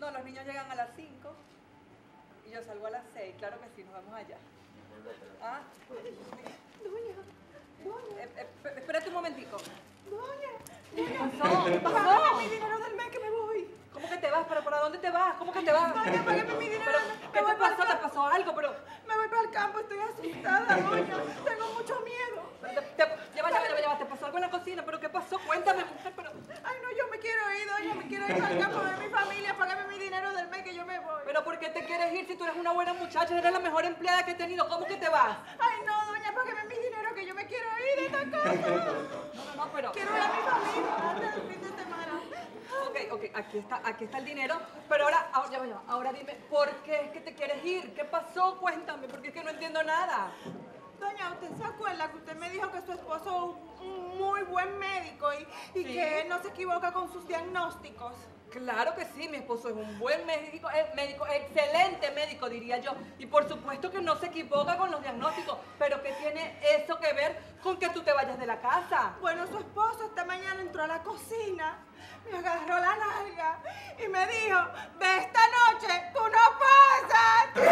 No, los niños llegan a las 5 y yo salgo a las 6. Claro que sí, nos vamos allá. ¿Ah? Doña. Espérate un momentico. Doña. Págame mi dinero del mes que me voy. ¿Cómo que te vas? ¿Pero para dónde te vas? ¿Cómo que te vas? Doña, págame mi dinero. ¿Pero qué te pasó? ¿Te pasó algo? Pero me voy para el campo, estoy asustada, doña. Tengo mucho miedo. Lleva. ¿Te pasó algo en la cocina? ¿Pero qué pasó? Cuéntame, mujer, pero... Ay, no, yo me quiero ir, doña. Me quiero ir para el campo de mi familia. Págame mi dinero del mes que yo me voy. ¿Pero por qué te quieres ir si tú eres una buena muchacha? Eres la mejor empleada que he tenido. ¿Cómo que te vas? Ay, no, doña, págame mi dinero que yo me quiero ir de esta casa. No, pero... Quiero ir a mi familia antes del fin de semana. Ok, aquí está el dinero. Pero ahora dime, ¿por qué es que te quieres ir? ¿Qué pasó? Cuéntame, porque es que no entiendo nada. Doña, ¿usted se acuerda que usted me dijo que su esposo es un muy buen médico y ¿sí? que él no se equivoca con sus diagnósticos? Claro que sí, mi esposo es un buen médico, excelente médico, diría yo. Y por supuesto que no se equivoca con los diagnósticos. ¿Pero qué tiene eso que ver con que tú te vayas de la casa? Bueno, su esposo esta mañana entró a la cocina, me agarró la nalga y me dijo, de esta noche tú no pasas.